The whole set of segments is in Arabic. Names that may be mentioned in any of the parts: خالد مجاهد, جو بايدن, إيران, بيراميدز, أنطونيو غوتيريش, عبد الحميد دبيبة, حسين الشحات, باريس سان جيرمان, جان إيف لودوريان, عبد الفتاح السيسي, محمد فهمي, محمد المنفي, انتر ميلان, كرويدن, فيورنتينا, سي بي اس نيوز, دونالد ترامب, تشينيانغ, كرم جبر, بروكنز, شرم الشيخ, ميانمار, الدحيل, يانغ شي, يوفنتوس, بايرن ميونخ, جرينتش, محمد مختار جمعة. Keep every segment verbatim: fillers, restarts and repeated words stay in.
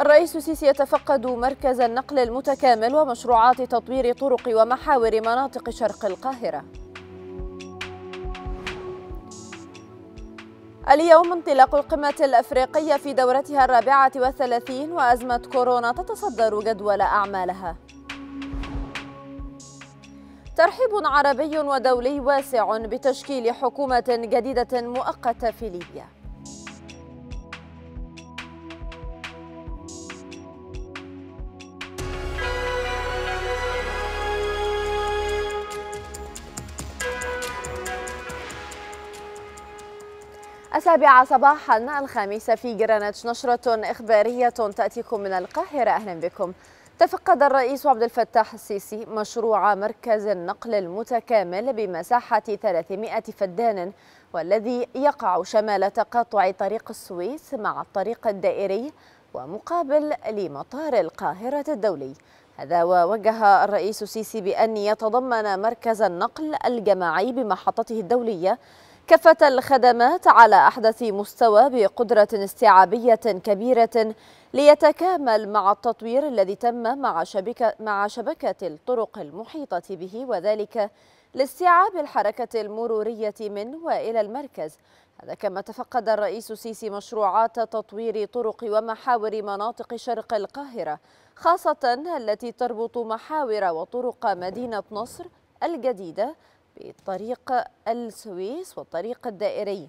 الرئيس السيسي يتفقد مركز النقل المتكامل ومشروعات تطوير طرق ومحاور مناطق شرق القاهرة. اليوم انطلاق القمة الأفريقية في دورتها الرابعة والثلاثين وأزمة كورونا تتصدر جدول أعمالها. ترحيب عربي ودولي واسع بتشكيل حكومة جديدة مؤقتة في ليبيا. السابعة صباحا الخامسة في جرينتش، نشرة إخبارية تأتيكم من القاهرة، أهلا بكم. تفقد الرئيس عبد الفتاح السيسي مشروع مركز النقل المتكامل بمساحة ثلاثمائة فدان، والذي يقع شمال تقاطع طريق السويس مع الطريق الدائري ومقابل لمطار القاهرة الدولي. هذا ووجه الرئيس السيسي بأن يتضمن مركز النقل الجماعي بمحطته الدولية كافة الخدمات على أحدث مستوى بقدرة استيعابية كبيرة ليتكامل مع التطوير الذي تم مع شبكة, مع شبكة الطرق المحيطة به، وذلك لاستيعاب الحركة المرورية من وإلى المركز. هذا كما تفقد الرئيس السيسي مشروعات تطوير طرق ومحاور مناطق شرق القاهرة، خاصة التي تربط محاور وطرق مدينة نصر الجديدة بطريق السويس والطريق الدائري،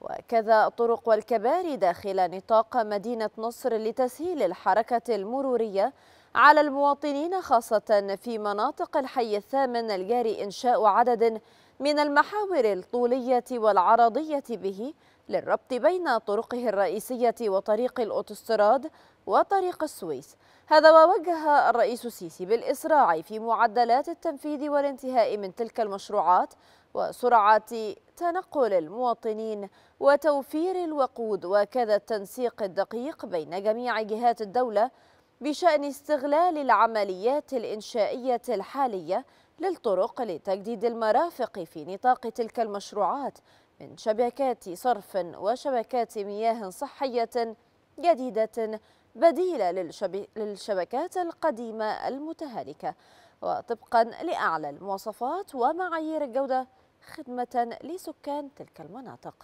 وكذا الطرق والكباري داخل نطاق مدينة نصر لتسهيل الحركة المرورية على المواطنين، خاصة في مناطق الحي الثامن الجاري إنشاء عدد من المحاور الطولية والعرضية به للربط بين طرقه الرئيسية وطريق الأوتوستراد وطريق السويس. هذا ووجه الرئيس السيسي بالإسراع في معدلات التنفيذ والانتهاء من تلك المشروعات وسرعة تنقل المواطنين وتوفير الوقود، وكذا التنسيق الدقيق بين جميع جهات الدولة بشأن استغلال العمليات الإنشائية الحالية للطرق لتجديد المرافق في نطاق تلك المشروعات من شبكات صرف وشبكات مياه صحية جديدة بديلة للشبكات القديمة المتهالكة، وطبقا لأعلى المواصفات ومعايير الجودة خدمة لسكان تلك المناطق.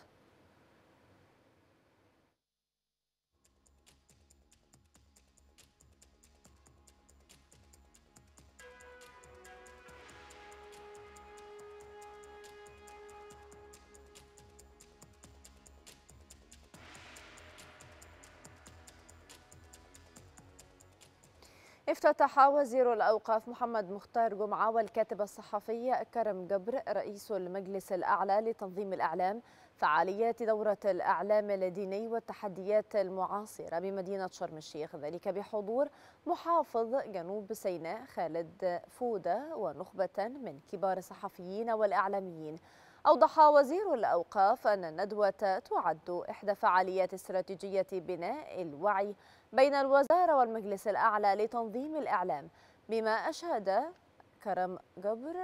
افتتح وزير الأوقاف محمد مختار جمعة والكاتبة الصحفية كرم جبر رئيس المجلس الأعلى لتنظيم الإعلام فعاليات دورة الإعلام الديني والتحديات المعاصرة بمدينة شرم الشيخ، ذلك بحضور محافظ جنوب سيناء خالد فودة ونخبة من كبار الصحفيين والإعلاميين. أوضح وزير الأوقاف أن الندوة تعد إحدى فعاليات استراتيجية بناء الوعي بين الوزارة والمجلس الأعلى لتنظيم الإعلام، بما أشاد كرم جبر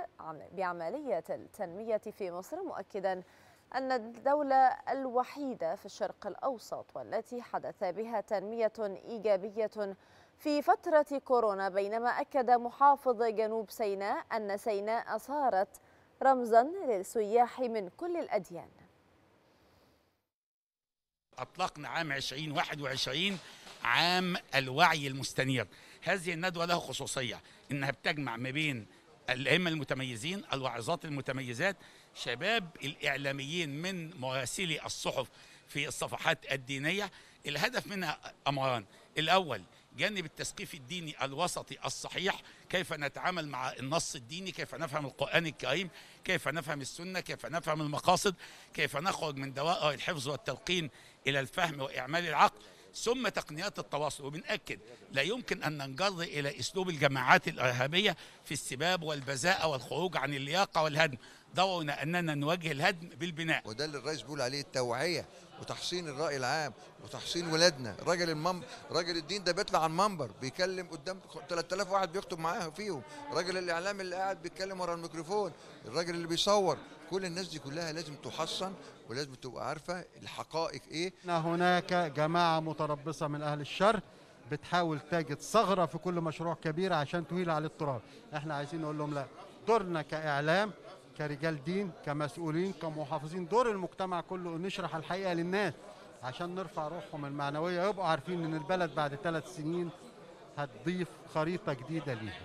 بعملية التنمية في مصر، مؤكدا أن الدولة الوحيدة في الشرق الأوسط والتي حدث بها تنمية إيجابية في فترة كورونا، بينما أكد محافظ جنوب سيناء أن سيناء صارت رمزا للسياح من كل الأديان. أطلقنا عام ألفين وواحد وعشرين عام الوعي المستنير. هذه الندوة لها خصوصية إنها بتجمع ما بين الأئمة المتميزين، الواعظات المتميزات، شباب الإعلاميين من مراسلي الصحف في الصفحات الدينية. الهدف منها أمران: الأول جانب التثقيف الديني الوسطي الصحيح، كيف نتعامل مع النص الديني، كيف نفهم القرآن الكريم، كيف نفهم السنة، كيف نفهم المقاصد، كيف نخرج من دوائر الحفظ والتلقين إلى الفهم وإعمال العقل، ثم تقنيات التواصل. وبنأكد لا يمكن أن ننجر إلى أسلوب الجماعات الإرهابية في السباب والبذاءة والخروج عن اللياقة والهدم. دورنا أننا نواجه الهدم بالبناء، وده اللي الرئيس بيقول عليه التوعية وتحصين الرأي العام وتحصين ولادنا. راجل المم... راجل الدين ده بيطلع على المنبر بيكلم قدام ثلاثة آلاف واحد بيكتب معاه فيهم، راجل الإعلام اللي قاعد بيتكلم ورا الميكروفون، الراجل اللي بيصور، كل الناس دي كلها لازم تحصن ولازم تبقى عارفة الحقائق إيه. هناك جماعة متربصة من أهل الشر بتحاول تجد ثغره في كل مشروع كبير عشان تهيل على التراب. احنا عايزين نقول لهم لا، دورنا كاعلام، كرجال دين، كمسؤولين، كمحافظين، دور المجتمع كله ان نشرح الحقيقه للناس عشان نرفع روحهم المعنويه، يبقوا عارفين ان البلد بعد ثلاث سنين هتضيف خريطه جديده ليها.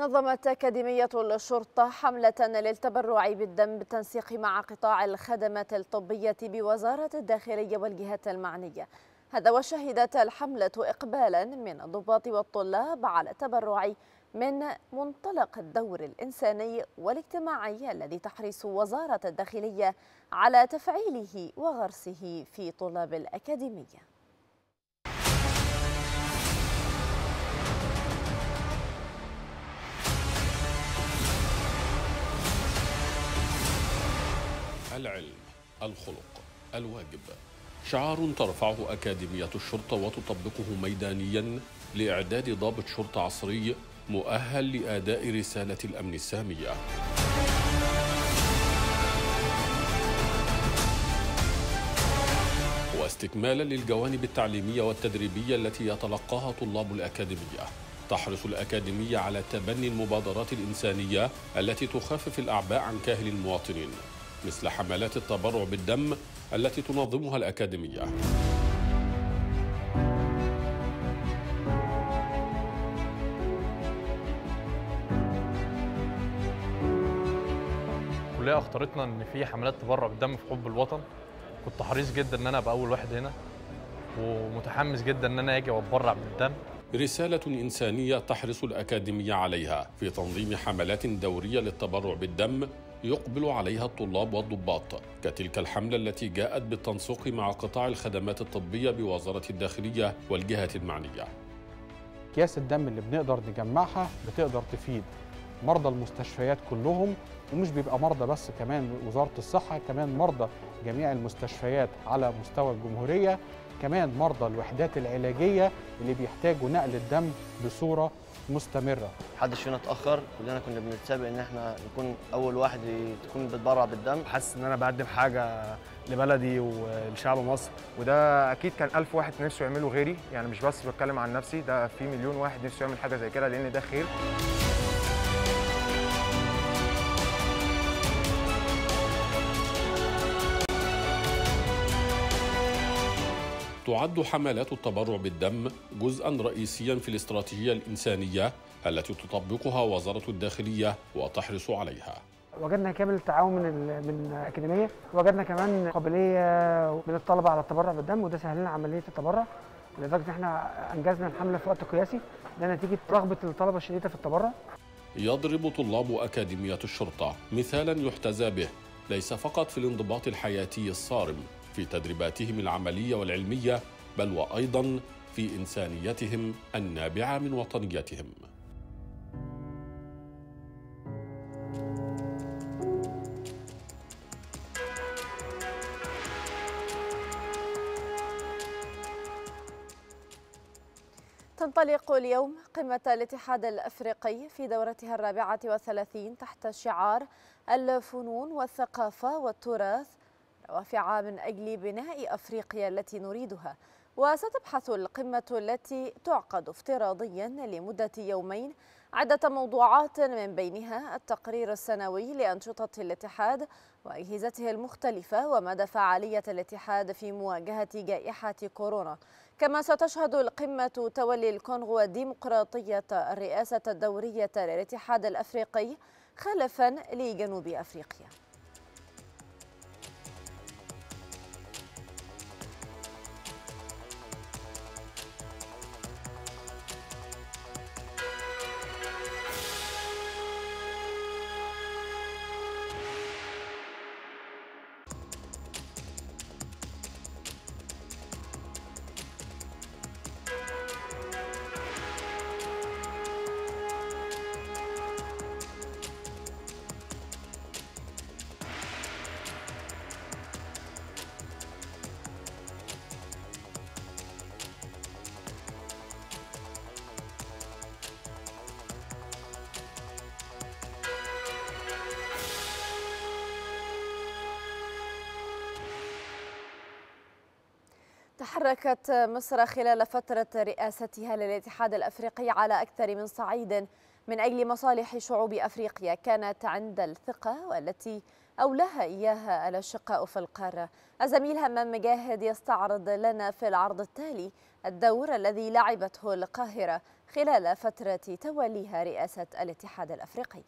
نظمت أكاديمية الشرطة حملة للتبرع بالدم بالتنسيق مع قطاع الخدمات الطبية بوزارة الداخلية والجهات المعنية. هذا وشهدت الحملة إقبالا من الضباط والطلاب على التبرع من منطلق الدور الإنساني والاجتماعي الذي تحرص وزارة الداخلية على تفعيله وغرسه في طلاب الأكاديمية. العلم، الخلق، الواجب، شعار ترفعه أكاديمية الشرطة وتطبقه ميدانيا لإعداد ضابط شرطة عصري مؤهل لأداء رسالة الأمن السامية. واستكمالا للجوانب التعليمية والتدريبية التي يتلقاها طلاب الأكاديمية، تحرص الأكاديمية على تبني المبادرات الإنسانية التي تخفف الأعباء عن كاهل المواطنين، مثل حملات التبرع بالدم التي تنظمها الأكاديمية. الكلية اختارتنا ان في حملات تبرع بالدم في حب الوطن. كنت حريص جدا ان انا ابقى اول واحد هنا، ومتحمس جدا ان انا اجي واتبرع بالدم. رسالة إنسانية تحرص الأكاديمية عليها في تنظيم حملات دورية للتبرع بالدم يقبل عليها الطلاب والضباط، كتلك الحملة التي جاءت بالتنسيق مع قطاع الخدمات الطبية بوزارة الداخلية والجهات المعنية. أكياس الدم اللي بنقدر نجمعها بتقدر تفيد مرضى المستشفيات كلهم، ومش بيبقى مرضى بس، كمان وزارة الصحة، كمان مرضى جميع المستشفيات على مستوى الجمهورية، كمان مرضى الوحدات العلاجية اللي بيحتاجوا نقل الدم بصورة مستمرة. محدش فينا اتأخر، كلنا كنا بنتسابق ان احنا نكون اول واحد تكون بتبرع بالدم. حاسس ان انا بقدم حاجة لبلدي ولشعب مصر، وده اكيد كان ألف واحد نفسه يعمله غيري، يعني مش بس بتكلم عن نفسي، ده في مليون واحد نفسه يعمل حاجة زي كده لان ده خير. تعد حملات التبرع بالدم جزءاً رئيسياً في الاستراتيجية الإنسانية التي تطبقها وزارة الداخلية وتحرص عليها. وجدنا كامل التعاون من الأكاديمية، وجدنا كمان قابلية من الطلبة على التبرع بالدم، وده سهل لنا عملية التبرع، لدرجة إن احنا أنجزنا الحملة في وقت قياسي، ده نتيجة رغبة الطلبة الشديدة في التبرع. يضرب طلاب أكاديمية الشرطة مثالاً يحتذى به ليس فقط في الانضباط الحياتي الصارم في تدريباتهم العملية والعلمية، بل وأيضاً في إنسانيتهم النابعة من وطنيتهم. تنطلق اليوم قمة الاتحاد الأفريقي في دورتها الرابعة والثلاثين تحت شعار الفنون والثقافة والتراث، رافعة من أجل بناء أفريقيا التي نريدها. وستبحث القمة التي تعقد افتراضيا لمدة يومين عدة موضوعات، من بينها التقرير السنوي لأنشطة الاتحاد وأجهزته المختلفة ومدى فعالية الاتحاد في مواجهة جائحة كورونا. كما ستشهد القمة تولي الكونغو الديمقراطية الرئاسة الدورية للاتحاد الأفريقي خلفا لجنوب أفريقيا. تحركت مصر خلال فترة رئاستها للاتحاد الأفريقي على أكثر من صعيد من أجل مصالح شعوب أفريقيا كانت عند الثقة والتي أولاها إياها الأشقاء في القارة. الزميل همام مجاهد يستعرض لنا في العرض التالي الدور الذي لعبته القاهرة خلال فترة توليها رئاسة الاتحاد الأفريقي.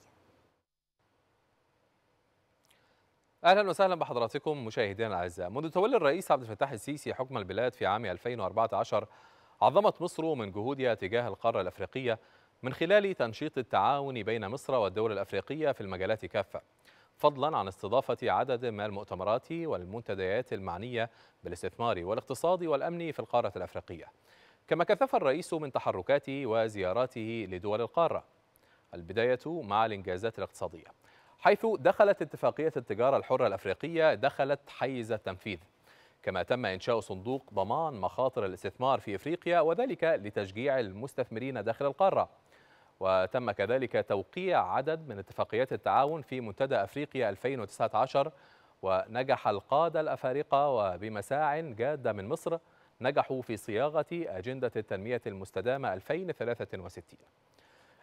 اهلا وسهلا بحضراتكم مشاهدينا الاعزاء. منذ تولي الرئيس عبد الفتاح السيسي حكم البلاد في عام ألفين وأربعة عشر عظمت مصر من جهودها تجاه القارة الأفريقية من خلال تنشيط التعاون بين مصر والدول الأفريقية في المجالات كافة، فضلا عن استضافة عدد من المؤتمرات والمنتديات المعنية بالاستثمار والاقتصاد والأمن في القارة الأفريقية، كما كثف الرئيس من تحركاته وزياراته لدول القارة. البداية مع الإنجازات الاقتصادية، حيث دخلت اتفاقية التجارة الحرة الأفريقية دخلت حيز التنفيذ، كما تم إنشاء صندوق ضمان مخاطر الاستثمار في إفريقيا وذلك لتشجيع المستثمرين داخل القارة. وتم كذلك توقيع عدد من اتفاقيات التعاون في منتدى أفريقيا ألفين وتسعة عشر، ونجح القادة الأفارقة وبمساع جادة من مصر نجحوا في صياغة أجندة التنمية المستدامة ألفين وثلاثة وستين.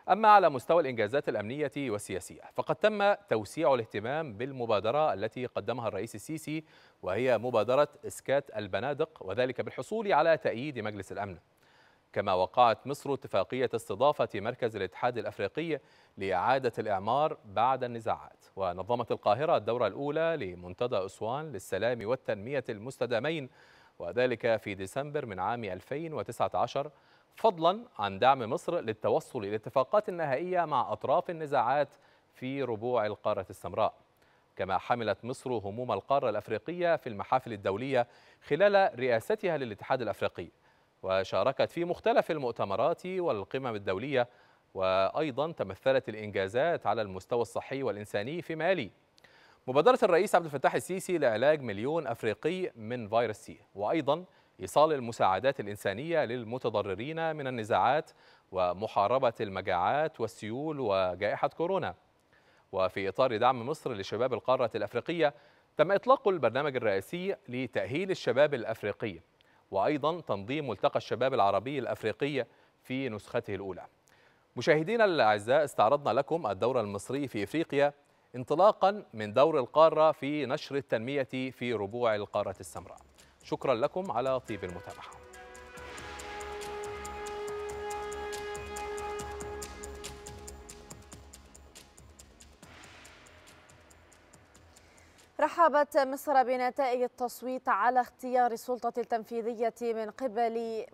أما على مستوى الإنجازات الأمنية والسياسية، فقد تم توسيع الاهتمام بالمبادرة التي قدمها الرئيس السيسي، وهي مبادرة إسكات البنادق، وذلك بالحصول على تأييد مجلس الأمن. كما وقعت مصر اتفاقية استضافة مركز الاتحاد الأفريقي لإعادة الإعمار بعد النزاعات، ونظمت القاهرة الدورة الأولى لمنتدى أسوان للسلام والتنمية المستدامين، وذلك في ديسمبر من عام ألفين وتسعة عشر، فضلا عن دعم مصر للتوصل إلى اتفاقات نهائية مع أطراف النزاعات في ربوع القارة السمراء. كما حملت مصر هموم القارة الأفريقية في المحافل الدولية خلال رئاستها للاتحاد الأفريقي، وشاركت في مختلف المؤتمرات والقمم الدولية، وأيضا تمثلت الإنجازات على المستوى الصحي والإنساني في مالي. مبادرة الرئيس عبد الفتاح السيسي لعلاج مليون أفريقي من فيروس سي، وأيضا إيصال المساعدات الإنسانية للمتضررين من النزاعات ومحاربة المجاعات والسيول وجائحة كورونا. وفي إطار دعم مصر لشباب القارة الأفريقية تم إطلاق البرنامج الرئاسي لتأهيل الشباب الأفريقي، وأيضا تنظيم ملتقى الشباب العربي الأفريقي في نسخته الأولى. مشاهدينا الأعزاء، استعرضنا لكم الدور المصري في إفريقيا انطلاقا من دور القارة في نشر التنمية في ربوع القارة السمراء. شكرا لكم على طيب المتابعة. رحبت مصر بنتائج التصويت على اختيار السلطة التنفيذية من قبل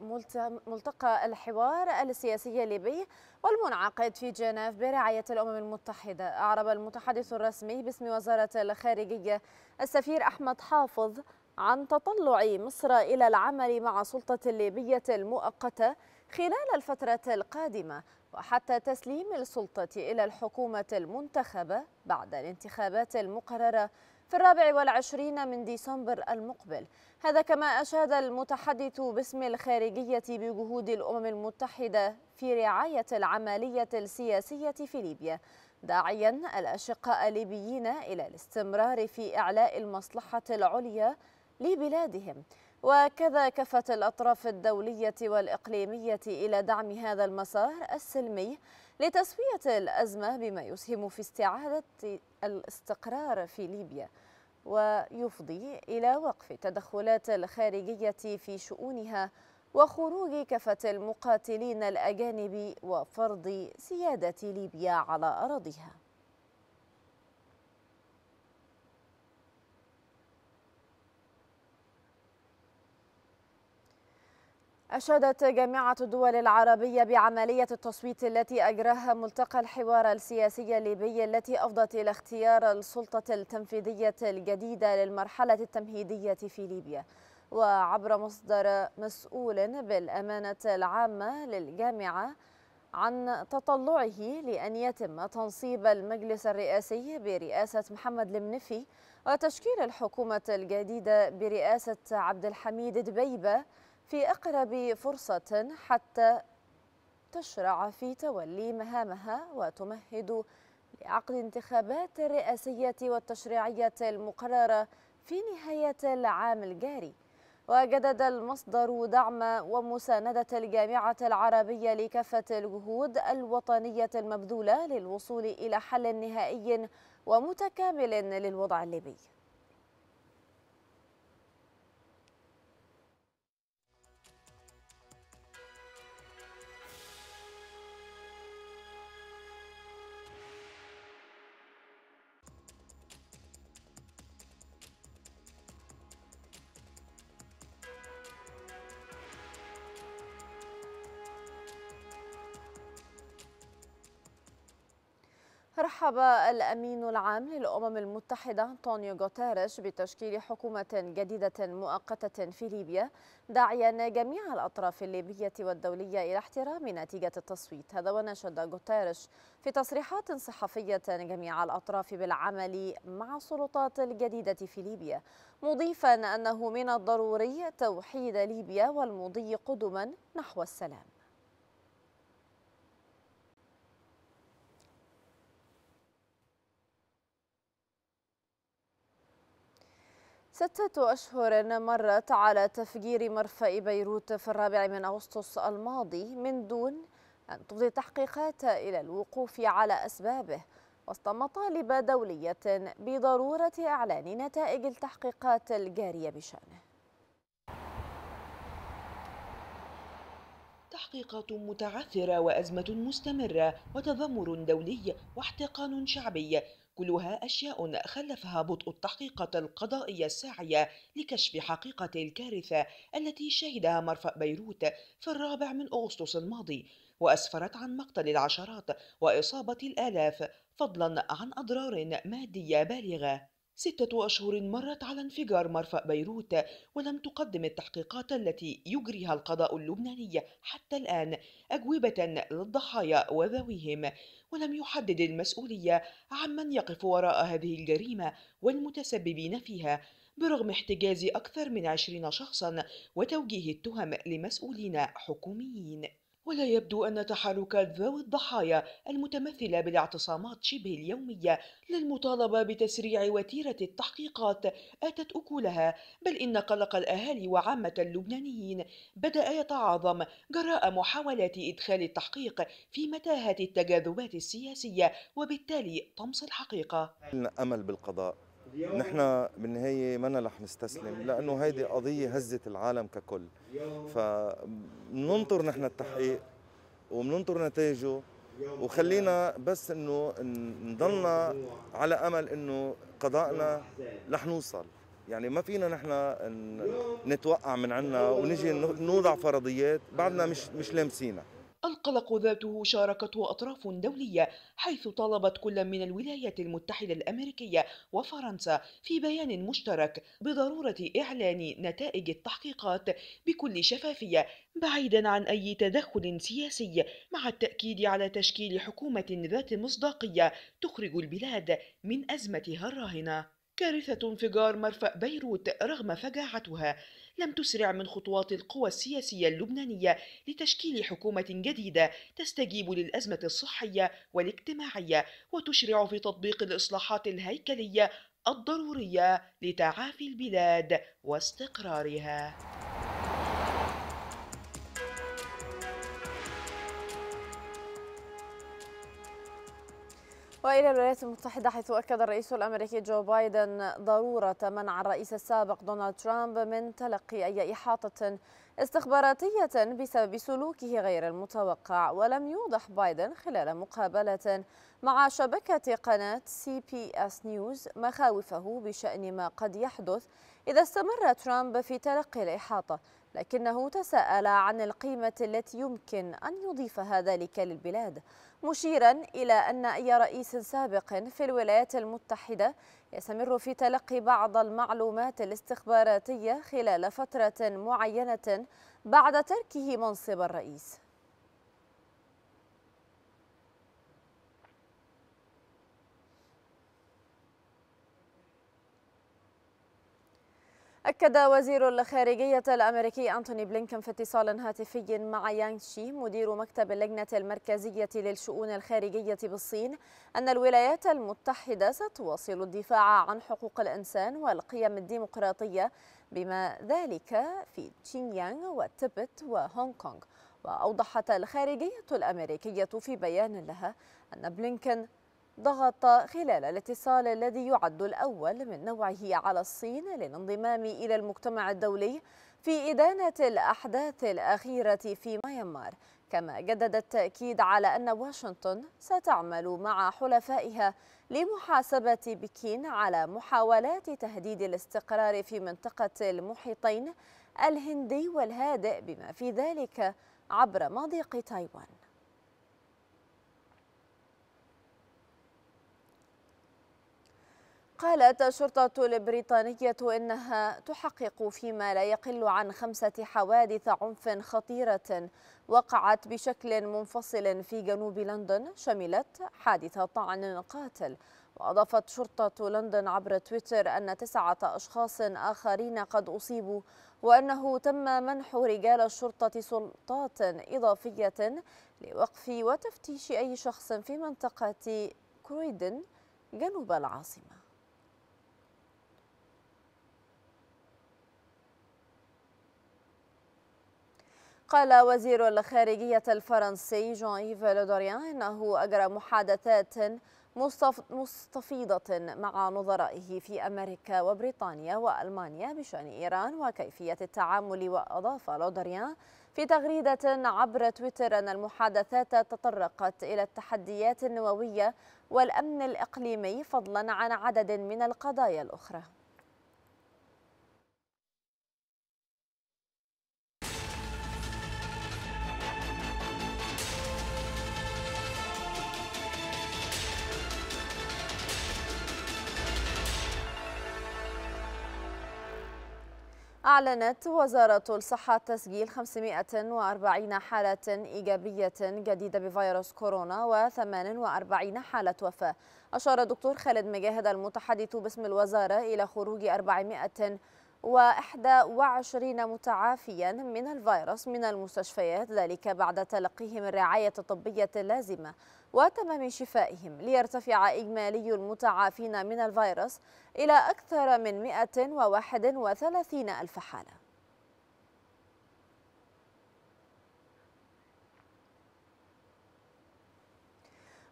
ملتقى الحوار السياسي الليبي والمنعقد في جنيف برعاية الأمم المتحدة. أعرب المتحدث الرسمي باسم وزارة الخارجية السفير أحمد حافظ عن تطلع مصر إلى العمل مع السلطة الليبية المؤقتة خلال الفترة القادمة وحتى تسليم السلطة إلى الحكومة المنتخبة بعد الانتخابات المقررة في الرابع والعشرين من ديسمبر المقبل. هذا كما أشاد المتحدث باسم الخارجية بجهود الأمم المتحدة في رعاية العملية السياسية في ليبيا، داعيا الأشقاء الليبيين إلى الاستمرار في إعلاء المصلحة العليا لبلادهم. وكذا كفت الأطراف الدولية والإقليمية إلى دعم هذا المسار السلمي لتسوية الأزمة بما يسهم في استعادة الاستقرار في ليبيا ويفضي إلى وقف التدخلات الخارجية في شؤونها وخروج كافة المقاتلين الأجانب وفرض سيادة ليبيا على أراضيها. أشادت جامعة الدول العربية بعملية التصويت التي أجراها ملتقى الحوار السياسي الليبي التي أفضت إلى اختيار السلطة التنفيذية الجديدة للمرحلة التمهيدية في ليبيا. وعبر مصدر مسؤول بالأمانة العامة للجامعة عن تطلعه لأن يتم تنصيب المجلس الرئاسي برئاسة محمد المنفي وتشكيل الحكومة الجديدة برئاسة عبد الحميد دبيبة في أقرب فرصة حتى تشرع في تولي مهامها وتمهد لعقد انتخابات الرئاسية والتشريعية المقررة في نهاية العام الجاري. وجدد المصدر دعم ومساندة الجامعة العربية لكافة الجهود الوطنية المبذولة للوصول إلى حل نهائي ومتكامل للوضع الليبي. رحب الأمين العام للأمم المتحدة أنطونيو غوتيريش بتشكيل حكومة جديدة مؤقتة في ليبيا، داعيا جميع الأطراف الليبية والدولية إلى احترام نتيجة التصويت. هذا ونشد غوتيريش في تصريحات صحفية جميع الأطراف بالعمل مع السلطات الجديدة في ليبيا، مضيفا أنه من الضروري توحيد ليبيا والمضي قدما نحو السلام. ستة أشهر مرت على تفجير مرفأ بيروت في الرابع من أغسطس الماضي من دون أن تفضي التحقيقات إلى الوقوف على أسبابه، وسط مطالب دولية بضرورة إعلان نتائج التحقيقات الجارية بشأنه. تحقيقات متعثرة وأزمة مستمرة وتذمر دولي واحتقان شعبي، كلها أشياء خلفها بطء التحقيقات القضائية الساعية لكشف حقيقة الكارثة التي شهدها مرفأ بيروت في الرابع من أغسطس الماضي، وأسفرت عن مقتل العشرات وإصابة الآلاف، فضلا عن أضرار مادية بالغة. ستة أشهر مرت على انفجار مرفأ بيروت ولم تقدم التحقيقات التي يجريها القضاء اللبناني حتى الآن أجوبة للضحايا وذويهم، ولم يحدد المسؤولية عمن يقف وراء هذه الجريمة والمتسببين فيها، برغم احتجاز أكثر من عشرين شخصا وتوجيه التهم لمسؤولين حكوميين. ولا يبدو أن تحركات ذوي الضحايا المتمثلة بالاعتصامات شبه اليومية للمطالبة بتسريع وتيرة التحقيقات آتت أكلها، بل إن قلق الأهالي وعامة اللبنانيين بدأ يتعاظم جراء محاولات إدخال التحقيق في متاهة التجاذبات السياسية وبالتالي طمس الحقيقة. الأمل بالقضاء، نحن بالنهاية ما رح نستسلم، لأنه هيدي قضية هزت العالم ككل، فننطر نحن التحقيق وبننطر نتائجه، وخلينا بس إنه نضلنا على أمل إنه قضائنا رح نوصل. يعني ما فينا نحن نتوقع من عنا ونجي نوضع فرضيات بعدنا مش مش لامسينا. القلق ذاته شاركته أطراف دولية، حيث طالبت كل من الولايات المتحدة الأمريكية وفرنسا في بيان مشترك بضرورة إعلان نتائج التحقيقات بكل شفافية بعيدا عن أي تدخل سياسي، مع التأكيد على تشكيل حكومة ذات مصداقية تخرج البلاد من أزمتها الراهنة. كارثة انفجار مرفأ بيروت رغم فجاعتها لم تسرع من خطوات القوى السياسية اللبنانية لتشكيل حكومة جديدة تستجيب للأزمة الصحية والاجتماعية وتشرع في تطبيق الإصلاحات الهيكلية الضرورية لتعافي البلاد واستقرارها. وإلى الولايات المتحدة، حيث أكد الرئيس الأمريكي جو بايدن ضرورة منع الرئيس السابق دونالد ترامب من تلقي أي إحاطة استخباراتية بسبب سلوكه غير المتوقع. ولم يوضح بايدن خلال مقابلة مع شبكة قناة سي بي اس نيوز مخاوفه بشأن ما قد يحدث إذا استمر ترامب في تلقي الإحاطة، لكنه تساءل عن القيمة التي يمكن أن يضيفها ذلك للبلاد، مشيرا إلى أن أي رئيس سابق في الولايات المتحدة يستمر في تلقي بعض المعلومات الاستخباراتية خلال فترة معينة بعد تركه منصب الرئيس. أكد وزير الخارجية الأمريكي أنتوني بلينكين في اتصال هاتفي مع يانغ شي مدير مكتب اللجنة المركزية للشؤون الخارجية بالصين أن الولايات المتحدة ستواصل الدفاع عن حقوق الإنسان والقيم الديمقراطية بما ذلك في تشينيانغ والتبت وهونغ كونغ. وأوضحت الخارجية الأمريكية في بيان لها أن بلينكين ضغط خلال الاتصال الذي يعد الأول من نوعه على الصين للانضمام إلى المجتمع الدولي في إدانة الأحداث الأخيرة في ميانمار، كما جدد التأكيد على أن واشنطن ستعمل مع حلفائها لمحاسبة بكين على محاولات تهديد الاستقرار في منطقة المحيطين الهندي والهادئ بما في ذلك عبر مضيق تايوان. قالت الشرطة البريطانية إنها تحقق فيما لا يقل عن خمسة حوادث عنف خطيرة وقعت بشكل منفصل في جنوب لندن، شملت حادث طعن قاتل. وأضافت شرطة لندن عبر تويتر أن تسعة أشخاص آخرين قد أصيبوا، وأنه تم منح رجال الشرطة سلطات إضافية لوقف وتفتيش أي شخص في منطقة كرويدن جنوب العاصمة. قال وزير الخارجية الفرنسي جان إيف لودوريان إنه أجرى محادثات مستفيضة مع نظرائه في أمريكا وبريطانيا وألمانيا بشأن إيران وكيفية التعامل. وأضاف لودوريان في تغريدة عبر تويتر أن المحادثات تطرقت إلى التحديات النووية والأمن الإقليمي فضلا عن عدد من القضايا الأخرى. أعلنت وزارة الصحة تسجيل خمسمائة وأربعين حالة إيجابية جديدة بفيروس كورونا وثمانية وأربعين حالة وفاة. أشار دكتور خالد مجاهد المتحدث باسم الوزارة إلى خروج أربعمائة وإحدى وعشرين متعافيا من الفيروس من المستشفيات، ذلك بعد تلقيهم الرعاية الطبية اللازمة وتمام شفائهم، ليرتفع إجمالي المتعافين من الفيروس إلى أكثر من مائة وواحد وثلاثين ألف حالة.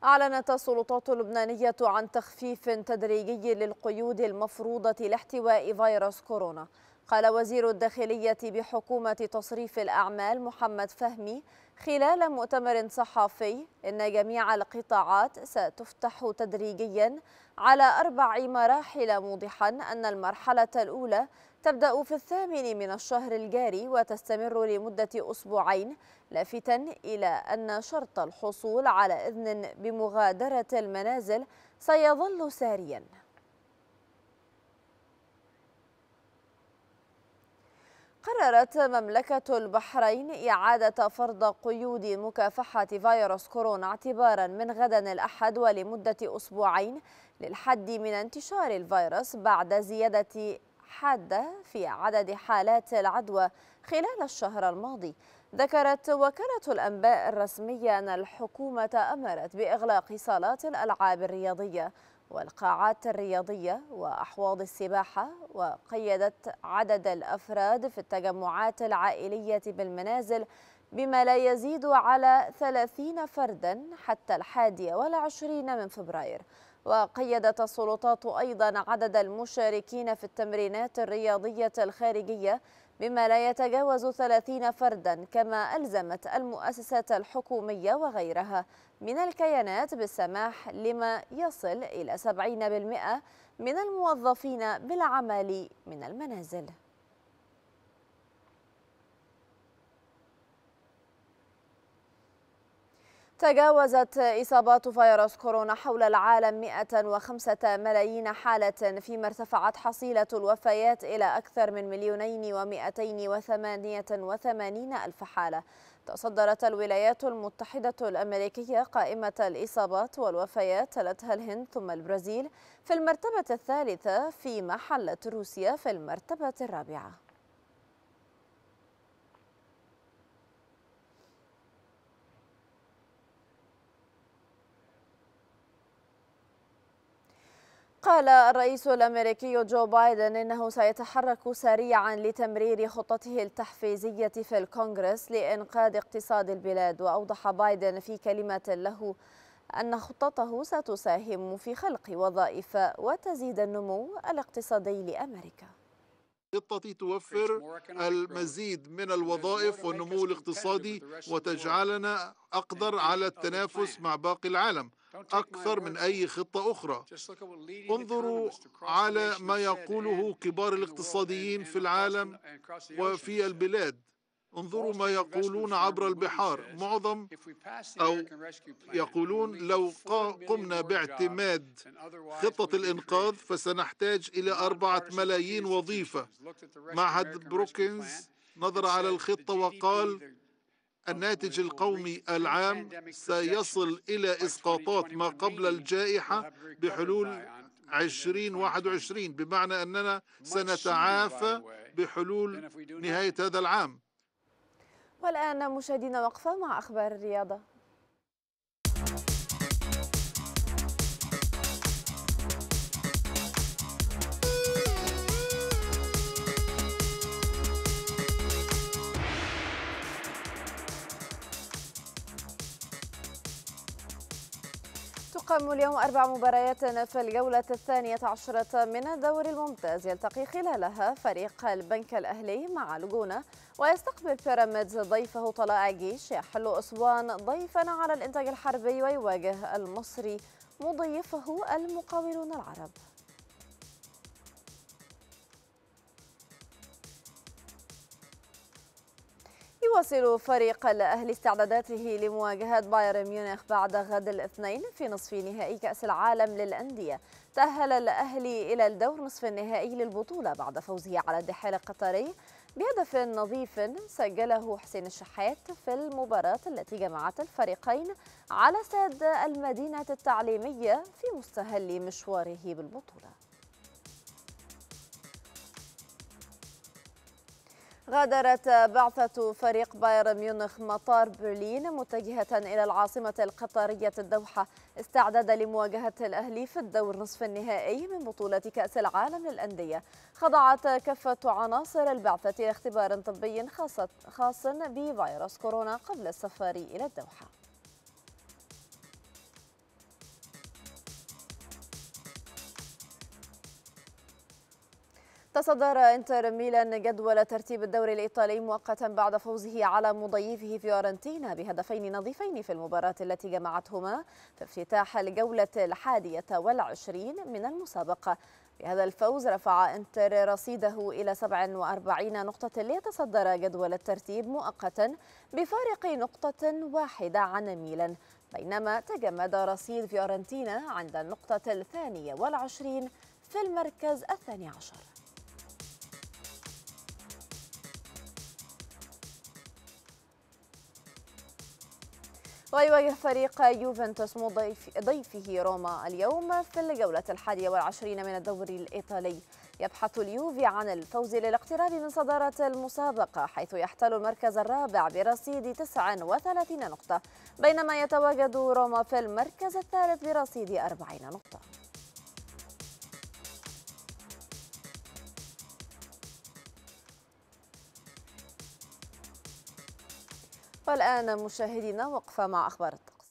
أعلنت السلطات اللبنانية عن تخفيف تدريجي للقيود المفروضة لاحتواء فيروس كورونا. قال وزير الداخلية بحكومة تصريف الأعمال محمد فهمي خلال مؤتمر صحفي إن جميع القطاعات ستفتح تدريجيا على أربع مراحل، موضحا أن المرحلة الأولى تبدأ في الثامن من الشهر الجاري وتستمر لمدة أسبوعين، لافتا إلى أن شرط الحصول على إذن بمغادرة المنازل سيظل ساريا. قررت مملكة البحرين إعادة فرض قيود مكافحة فيروس كورونا اعتبارا من غدا الأحد ولمدة أسبوعين للحد من انتشار الفيروس، بعد زيادة حادة في عدد حالات العدوى خلال الشهر الماضي. ذكرت وكالة الأنباء الرسمية أن الحكومة أمرت بإغلاق صالات الألعاب الرياضية والقاعات الرياضية وأحواض السباحة، وقيدت عدد الأفراد في التجمعات العائلية بالمنازل بما لا يزيد على ثلاثين فردا حتى الحادي والعشرين من فبراير. وقيدت السلطات أيضا عدد المشاركين في التمرينات الرياضية الخارجية بما لا يتجاوز ثلاثين فردا، كما ألزمت المؤسسات الحكومية وغيرها من الكيانات بالسماح لما يصل إلى سبعين بالمئة من الموظفين بالعمل من المنازل. تجاوزت إصابات فيروس كورونا حول العالم مائة وخمسة ملايين حالة، فيما ارتفعت حصيلة الوفيات إلى أكثر من مليونين ومائتين وثمانية وثمانين ألف حالة. تصدرت الولايات المتحدة الأمريكية قائمة الإصابات والوفيات، تلتها الهند ثم البرازيل في المرتبة الثالثة، فيما حلت روسيا في المرتبة الرابعة. قال الرئيس الأمريكي جو بايدن إنه سيتحرك سريعا لتمرير خطته التحفيزية في الكونغرس لإنقاذ اقتصاد البلاد. وأوضح بايدن في كلمة له أن خطته ستساهم في خلق وظائف وتزيد النمو الاقتصادي لأمريكا. خطتي توفر المزيد من الوظائف والنمو الاقتصادي وتجعلنا أقدر على التنافس مع باقي العالم أكثر من أي خطة أخرى. انظروا على ما يقوله كبار الاقتصاديين في العالم وفي البلاد، انظروا ما يقولون عبر البحار، معظم أو يقولون لو قمنا باعتماد خطة الإنقاذ فسنحتاج إلى أربعة ملايين وظيفة. معهد بروكنز نظر على الخطة وقال الناتج القومي العام سيصل إلى إسقاطات ما قبل الجائحة بحلول ألفين وواحد وعشرين، بمعنى أننا سنتعافى بحلول نهاية هذا العام. والآن مشاهدينا وقفة مع أخبار الرياضة. تقام اليوم أربع مباريات في الجولة الثانية عشرة من الدوري الممتاز، يلتقي خلالها فريق البنك الأهلي مع لجونة، ويستقبل بيراميدز ضيفه طلائع جيش، يحل أسوان ضيفا على الإنتاج الحربي، ويواجه المصري مضيفه المقاولون العرب. يواصل فريق الأهلي استعداداته لمواجهة بايرن ميونخ بعد غد الاثنين في نصف نهائي كأس العالم للأندية. تأهل الأهلي إلى الدور نصف النهائي للبطولة بعد فوزه على الدحيل القطري بهدف نظيف سجله حسين الشحات في المباراة التي جمعت الفريقين على سد المدينة التعليمية في مستهل مشواره بالبطولة. غادرت بعثة فريق بايرن ميونخ مطار برلين متجهة إلى العاصمة القطرية الدوحة استعدادا لمواجهة الأهلي في الدور نصف النهائي من بطولة كأس العالم للأندية. خضعت كافة عناصر البعثة لاختبار طبي خاص بفيروس كورونا قبل السفر إلى الدوحة. تصدر انتر ميلان جدول ترتيب الدوري الإيطالي مؤقتا بعد فوزه على مضيفه فيورنتينا بهدفين نظيفين في المباراة التي جمعتهما في افتتاح الجولة الحادية والعشرين من المسابقة. بهذا الفوز رفع انتر رصيده إلى سبع وأربعين نقطة ليتصدر جدول الترتيب مؤقتا بفارق نقطة واحدة عن ميلان، بينما تجمد رصيد فيورنتينا عند النقطة الثانية والعشرين في المركز الثاني عشر. ويواجه فريق يوفنتوس مضيف ضيفه روما اليوم في الجولة الحادية والعشرين من الدوري الإيطالي. يبحث اليوفي عن الفوز للاقتراب من صدارة المسابقة، حيث يحتل المركز الرابع برصيد تسع وثلاثين نقطة، بينما يتواجد روما في المركز الثالث برصيد أربعين نقطة. والآن مشاهدينا وقفة مع أخبار الطقس.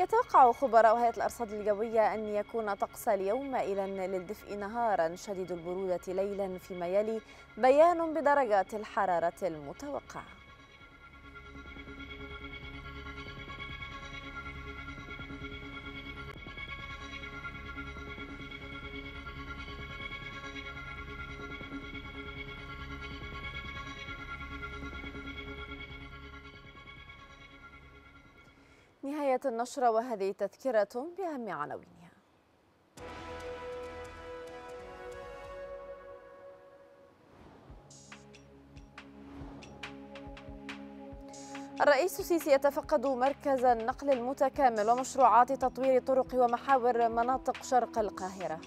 يتوقع خبراء هيئة الأرصاد الجوية أن يكون طقس اليوم مائلا للدفء نهارا، شديد البرودة ليلا، فيما يلي بيان بدرجات الحرارة المتوقعة. نهاية النشرة وهذه تذكرة بأهم عناوينها. الرئيس السيسي يتفقد مركز النقل المتكامل ومشروعات تطوير طرق ومحاور مناطق شرق القاهرة.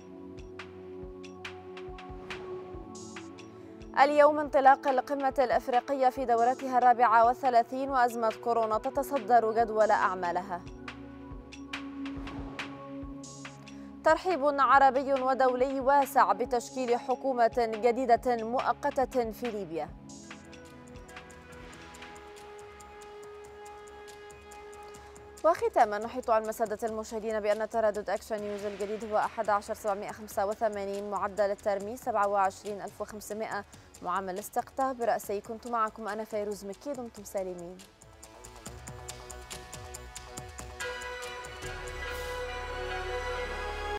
اليوم انطلاق القمة الأفريقية في دورتها الرابعة والثلاثين وأزمة كورونا تتصدر جدول أعمالها. ترحيب عربي ودولي واسع بتشكيل حكومة جديدة مؤقتة في ليبيا. وختاما نحيط على المسادة المشاهدين بأن تردد أكشن نيوز الجديد هو أحد عشر سبعمائة وخمسة وثمانين، معدل الترمي سبعة وعشرين ألف وخمسمائة، معامل استقطاب برأسي. كنت معكم أنا فيروز مكي، دمتم سالمين.